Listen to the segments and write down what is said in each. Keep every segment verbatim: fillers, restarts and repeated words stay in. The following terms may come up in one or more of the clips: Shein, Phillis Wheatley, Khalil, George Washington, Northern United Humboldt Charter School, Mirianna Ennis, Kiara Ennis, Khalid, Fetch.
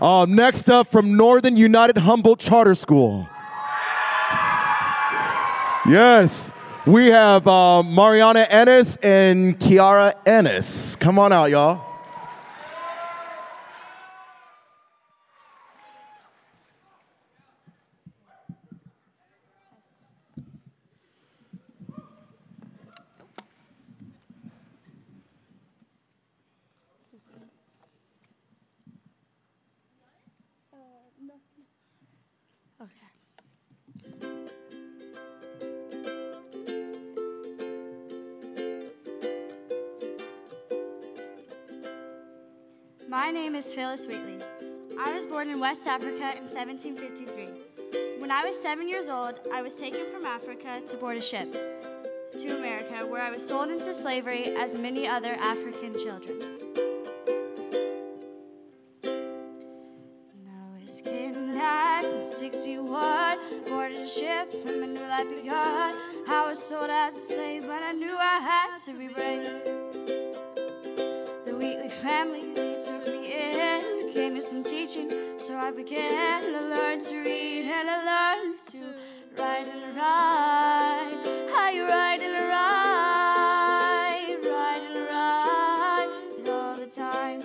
Um, next up, from Northern United Humboldt Charter School. Yes, we have uh, Mirianna Ennis and Kiara Ennis. Come on out, y'all. My name is Phillis Wheatley. I was born in West Africa in seventeen fifty-three. When I was seven years old, I was taken from Africa to board a ship to America, where I was sold into slavery as many other African children. When I was kidnapped in sixty-one, boarded a ship from a new life begun. I was sold as a slave, but I knew I had to be brave. Family, they took me in, gave me some teaching, so I began to learn to read, and I learned to write and write. How you write and write, write and write, and all the time.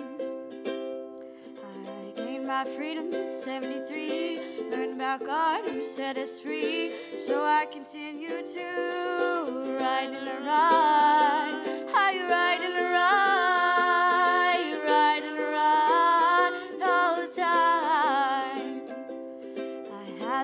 I gained my freedom in seventy-three, learned about God who set us free, so I continue to write and write. How you write and write.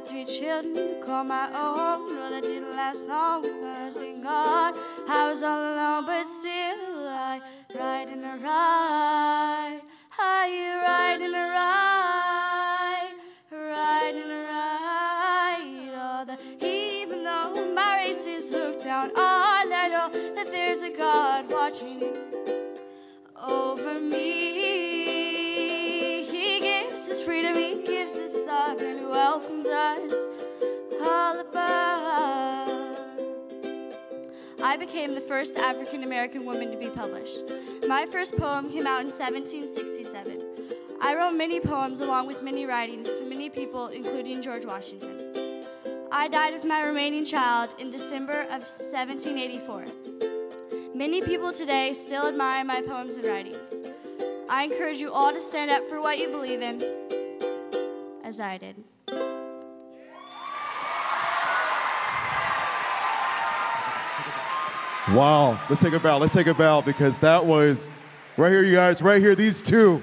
Three children called my own. No, that didn't last long. I've been gone. I was all alone, but still I ride and I ride. How you ride and I ride, ride and I ride all the. Even though my races look down on, I know that there's a God watching over me. He gives us freedom. He gives us love and welcome. All above. I became the first African-American woman to be published. My first poem came out in seventeen sixty-seven. I wrote many poems along with many writings to many people, including George Washington. I died of my remaining child in December of seventeen eighty-four. Many people today still admire my poems and writings. I encourage you all to stand up for what you believe in, as I did. Wow, let's take a bow, let's take a bow, because that was, right here you guys, right here, these two.